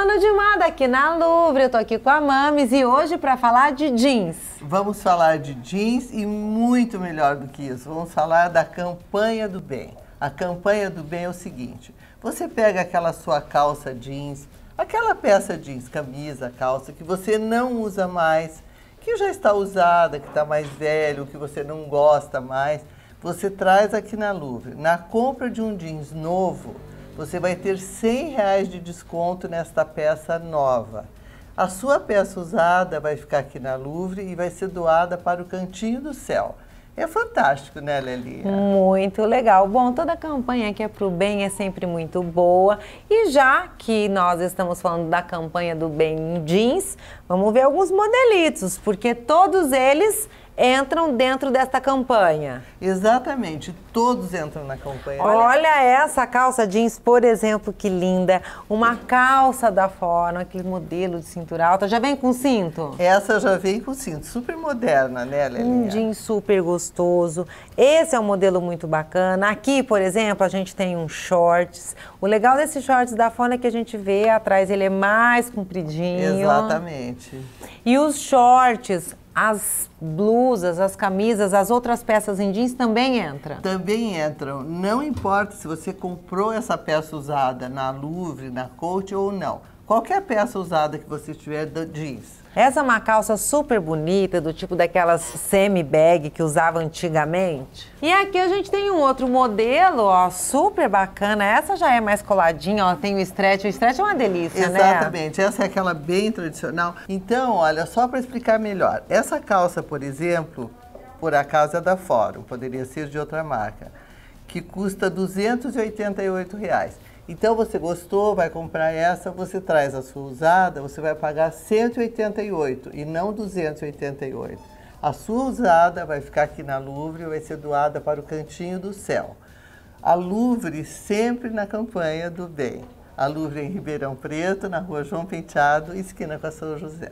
falando de moda aqui na Louvre, eu tô aqui com a Mamis e hoje para falar de jeans. Vamos falar de jeans e muito melhor do que isso, vamos falar da campanha do bem. A campanha do bem é o seguinte, você pega aquela sua calça jeans, aquela peça jeans, camisa, calça, que você não usa mais, que já está usada, que está mais velho, que você não gosta mais, você traz aqui na Louvre. Na compra de um jeans novo, você vai ter R$100 de desconto nesta peça nova. A sua peça usada vai ficar aqui na Louvre e vai ser doada para o Cantinho do Céu. É fantástico, né, Lelinha? Muito legal. Bom, toda a campanha que é pro bem é sempre muito boa. E já que nós estamos falando da campanha do bem em jeans, vamos ver alguns modelitos, porque todos eles entram dentro desta campanha. Exatamente, todos entram na campanha. Olha essa calça jeans, por exemplo, que linda. Uma calça da Fona, aquele modelo de cintura alta. Já vem com cinto? Essa já vem com cinto, super moderna, né, Lelinha? Um jeans super gostoso. Esse é um modelo muito bacana. Aqui, por exemplo, a gente tem um shorts. O legal desses shorts da Fona é que a gente vê atrás, ele é mais compridinho. Exatamente. E os shorts... As blusas, as camisas, as outras peças em jeans também entram? Também entram. Não importa se você comprou essa peça usada na Louvre, na Coach ou não. Qualquer peça usada que você tiver do jeans. Essa é uma calça super bonita, do tipo daquelas semi-bag que usava antigamente. E aqui a gente tem um outro modelo, ó, super bacana. Essa já é mais coladinha, ó, tem o stretch é uma delícia, exatamente, né? Exatamente, essa é aquela bem tradicional. Então, olha, só para explicar melhor, essa calça, por exemplo, por acaso é da Forum, poderia ser de outra marca, que custa R$288. Então você gostou, vai comprar essa, você traz a sua usada, você vai pagar R$188 e não R$288. A sua usada vai ficar aqui na Louvre e vai ser doada para o Cantinho do Céu. A Louvre sempre na campanha do bem. A Louvre em Ribeirão Preto, na Rua João Penteado, esquina com a São José.